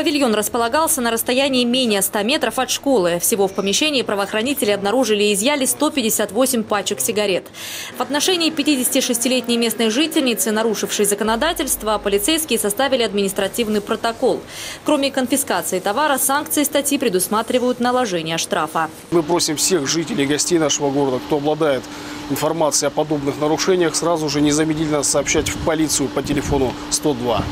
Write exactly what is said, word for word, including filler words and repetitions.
Павильон располагался на расстоянии менее ста метров от школы. Всего в помещении правоохранители обнаружили и изъяли сто пятьдесят восемь пачек сигарет. В отношении пятидесятишестилетней местной жительницы, нарушившей законодательство, полицейские составили административный протокол. Кроме конфискации товара, санкции статьи предусматривают наложение штрафа. Мы просим всех жителей и гостей нашего города, кто обладает информацией о подобных нарушениях, сразу же незамедлительно сообщать в полицию по телефону сто два.